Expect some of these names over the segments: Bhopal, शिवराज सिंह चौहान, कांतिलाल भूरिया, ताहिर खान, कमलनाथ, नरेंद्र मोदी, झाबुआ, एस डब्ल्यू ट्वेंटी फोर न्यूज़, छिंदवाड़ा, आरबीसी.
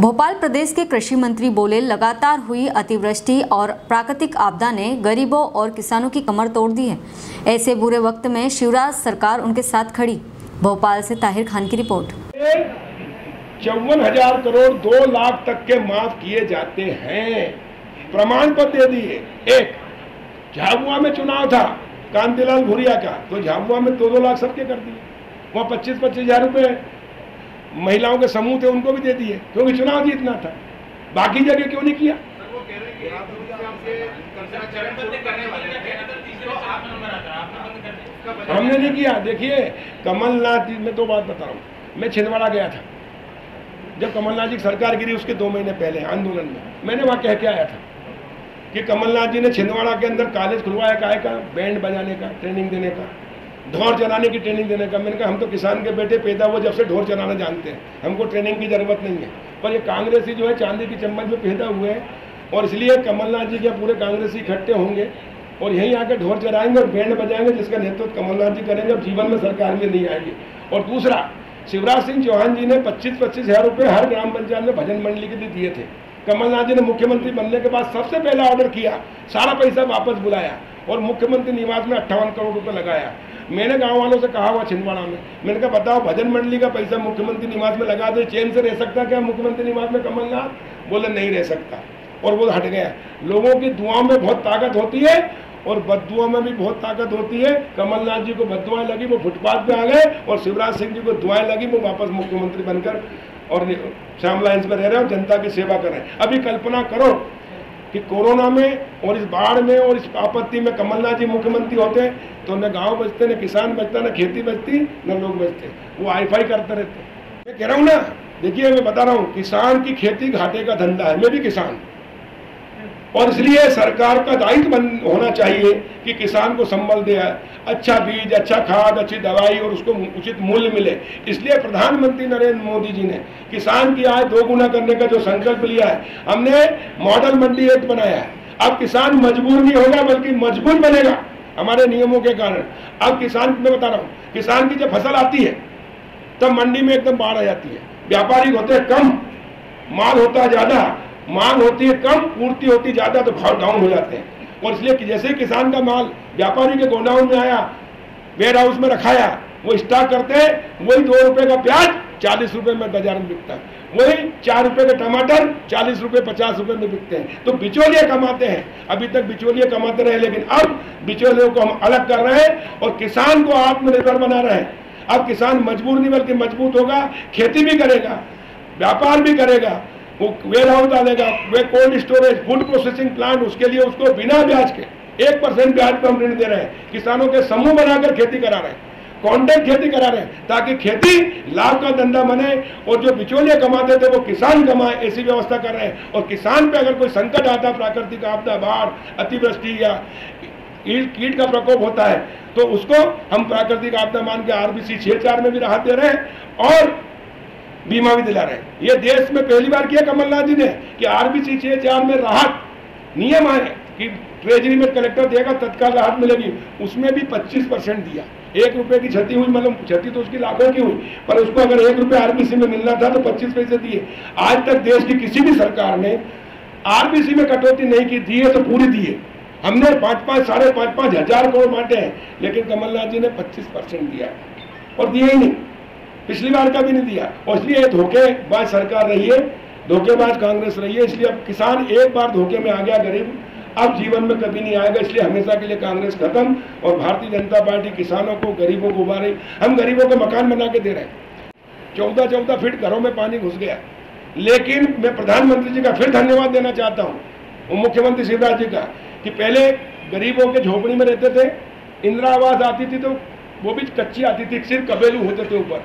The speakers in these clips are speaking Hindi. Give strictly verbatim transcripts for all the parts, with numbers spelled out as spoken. भोपाल प्रदेश के कृषि मंत्री बोले, लगातार हुई अतिवृष्टि और प्राकृतिक आपदा ने गरीबों और किसानों की कमर तोड़ दी है। ऐसे बुरे वक्त में शिवराज सरकार उनके साथ खड़ी। भोपाल से ताहिर खान की रिपोर्ट। चौवन हजार करोड़ दो लाख तक के माफ किए जाते हैं, प्रमाण पत्र दे दिए। एक झाबुआ में चुनाव था कांतिलाल भूरिया का, तो झाबुआ में दो दो लाख सबके कर दिए। वहाँ पच्चीस पच्चीस हजार रुपये महिलाओं के समूह थे, उनको भी दे दिए क्योंकि चुनाव जीतना था। बाकी जगह क्यों नहीं किया? हमने नहीं किया। देखिए कमलनाथ में तो बात बता रहा हूँ, मैं छिंदवाड़ा गया था जब कमलनाथ जी की सरकार गिरी, उसके दो महीने पहले आंदोलन में मैंने वहाँ कह के आया था कि कमलनाथ जी ने छिंदवाड़ा के अंदर कॉलेज खुलवाया, काय का बैंड बजाने का ट्रेनिंग देने का, ढोर चलाने की ट्रेनिंग देने का। मैंने कहा हम तो किसान के बेटे पैदा हुए, जब से ढोर चलाना जानते हैं, हमको ट्रेनिंग की जरूरत नहीं है। पर ये कांग्रेसी जो है चांदी की चम्मच में पैदा हुए हैं और इसलिए कमलनाथ जी के पूरे कांग्रेसी इकट्ठे होंगे और यहीं आकर ढोर चलाएंगे और बैंड बजाएंगे, जिसका नेतृत्व कमलनाथ जी करेंगे और जीवन में सरकार में नहीं आएंगे। और दूसरा, शिवराज सिंह चौहान जी ने पच्चीस पच्चीस हज़ार रुपये हर ग्राम पंचायत में भजन मंडली के लिए दिए थे। कमलनाथ जी ने मुख्यमंत्री बनने के बाद सबसे पहला ऑर्डर किया, सारा पैसा वापस बुलाया और मुख्यमंत्री निवास में अट्ठावन करोड़ रुपये लगाया। मैंने गांव वालों से कहा हुआ छिंदवाड़ा में, मैंने कहा बताओ भजन मंडली का पैसा मुख्यमंत्री निवास में लगा दो, चैन से रह सकता क्या मुख्यमंत्री निवास में कमलनाथ? बोले नहीं रह सकता और वो हट गया। लोगों की दुआओं में बहुत ताकत होती है और बद्दुआ में भी बहुत ताकत होती है। कमलनाथ जी को बद्दुआएं लगी, वो फुटपाथ पे आ गए, और शिवराज सिंह जी को दुआएं लगी, वो वापस मुख्यमंत्री बनकर और श्याम लाइन्स में रह रहे हैं और जनता की सेवा कर रहे हैं। अभी कल्पना करो कि कोरोना में और इस बाढ़ में और इस आपत्ति में कमलनाथ जी मुख्यमंत्री होते तो न गांव बचते, न किसान बचता, न खेती बचती, न लोग बचते, वो आई फाई करते रहते। मैं कह रहा हूँ ना, देखिए मैं बता रहा हूँ, किसान की खेती घाटे का धंधा है। मैं भी किसान, और इसलिए सरकार का दायित्व होना चाहिए कि किसान को संबल दे, अच्छा बीज, अच्छा खाद, अच्छी दवाई और उसको उचित मूल्य मिले। इसलिए प्रधानमंत्री नरेंद्र मोदी जी ने किसान की आय दोगुना करने का जो संकल्प लिया है, हमने मॉडल मंडी एक्ट बनाया है। अब किसान मजबूर नहीं होगा बल्कि मजबूर बनेगा हमारे नियमों के कारण। अब किसान, मैं बता रहा हूँ, किसान की जब फसल आती है तब मंडी में एकदम बाढ़ आ जाती है। व्यापारी होते कम, माल होता ज़्यादा, मांग होती है कम, पूर्ति होती ज़्यादा, तो भाव डाउन हो जाते हैं। और इसलिए कि जैसे ही किसान का माल व्यापारी के गोडाउन में आया, वेयर हाउस में रखाया, वो स्टॉक करते हैं, वही दो रुपये का प्याज चालीस रुपये में बाजार में बिकता है, वही चार रुपये के टमाटर चालीस रुपये पचास रुपये में बिकते हैं। तो बिचौलिया कमाते हैं, अभी तक बिचौलिया कमाते रहे, लेकिन अब बिचौलियों को हम अलग कर रहे हैं और किसान को आत्मनिर्भर बना रहे हैं। अब किसान मजबूर नहीं बल्कि मजबूत होगा, खेती भी करेगा, व्यापार भी करेगा, वो वेयर हाउस डालेगा, वे cold storage, food processing plant, उसके लिए उसको बिना ब्याज के एक परसेंट ब्याज पर हम ऋण दे रहे हैं। किसानों के समूह बनाकर खेती करा रहे हैं, कॉन्ट्रैक्ट खेती करा रहे हैं, ताकि खेती लाभ का धंधा बने और जो बिचौलिया कमाते थे वो किसान कमाए, ऐसी व्यवस्था कर रहे हैं। और किसान पे अगर कोई संकट आता, प्राकृतिक आपदा, बाढ़, अतिवृष्टि या कीट का प्रकोप होता है, तो उसको हम प्राकृतिक आपदा मान के आरबीसी छः चार में भी राहत दे रहे हैं और बीमा भी दिला रहे हैं। ये देश में पहली बार किया कमलनाथ जी ने कि आरबीसी छह चार में राहत नियम आए कि ट्रेजरी में कलेक्टर देगा तत्काल राहत मिलेगी, उसमें भी पच्चीस परसेंट दिया। एक रुपये की क्षति हुई, मतलब क्षति तो उसकी लाखों की हुई, पर उसको अगर एक रुपये आरबीसी में मिलना था तो पच्चीस पैसे दिए। आज तक देश की किसी भी सरकार ने आरबीसी में कटौती नहीं की, दी है तो पूरी दी है। हमने पाँच पाँच साढ़े पाँच पाँच हजार करोड़ बांटे हैं, लेकिन कमलनाथ जी ने पच्चीस परसेंट दिया और दिए ही नहीं, पिछली बार का भी नहीं दिया। और इसलिए धोखेबाज सरकार रही है, धोखेबाज कांग्रेस रही है, इसलिए अब किसान एक बार धोखे में आ गया, गरीब अब जीवन में कभी नहीं आएगा। इसलिए हमेशा के लिए कांग्रेस खत्म और भारतीय जनता पार्टी किसानों को, गरीबों को उबारे। हम गरीबों को मकान बना के दे रहे हैं, चौदह चौदह फीट घरों में पानी घुस गया। लेकिन मैं प्रधानमंत्री जी का फिर धन्यवाद देना चाहता हूँ, मुख्यमंत्री शिवराज जी का, कि पहले गरीबों के झोपड़ी में रहते थे, इंदिरा आवास आती थी तो वो भी कच्ची आती थी, सिर्फ कबेलू होते थे ऊपर।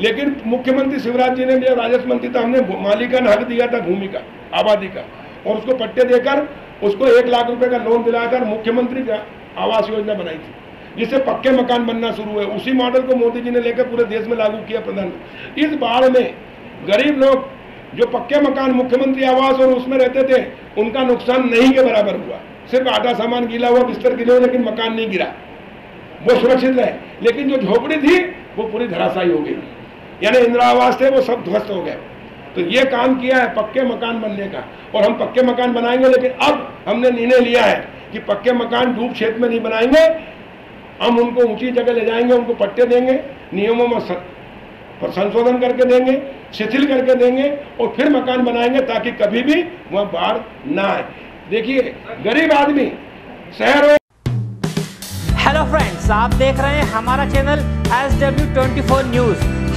लेकिन मुख्यमंत्री शिवराज जी ने, जब राजस्व मंत्री था, हमने मालिकान हक दिया था भूमि का, आबादी का, और उसको पट्टे देकर उसको एक लाख रुपए का लोन दिलाकर मुख्यमंत्री आवास योजना बनाई थी, जिससे पक्के मकान बनना शुरू हुए। उसी मॉडल को मोदी जी ने लेकर पूरे देश में लागू किया प्रधानमंत्री। इस बाढ़ में गरीब लोग जो पक्के मकान मुख्यमंत्री आवास और उसमें रहते थे, उनका नुकसान नहीं के बराबर हुआ। सिर्फ आटा सामान गीला हुआ, बिस्तर गिले हुए, लेकिन मकान नहीं गिरा, वो सुरक्षित रहे। लेकिन जो झोपड़ी थी वो पूरी धराशायी हो गई, यानी इंदिरा आवास थे वो सब ध्वस्त हो गए। तो ये काम किया है पक्के मकान बनने का, और हम पक्के मकान बनाएंगे। लेकिन अब हमने निर्णय लिया है कि पक्के मकान डूब क्षेत्र में नहीं बनाएंगे, हम उनको ऊंची जगह ले जाएंगे, उनको पट्टे देंगे, नियमों में संशोधन करके देंगे, शिथिल करके देंगे और फिर मकान बनाएंगे ताकि कभी भी वह बाढ़ ना आए। देखिए गरीब आदमी शहरों। हेलो फ्रेंड्स, आप देख रहे हैं हमारा channel एस डब्ल्यू ट्वेंटी फोर न्यूज़।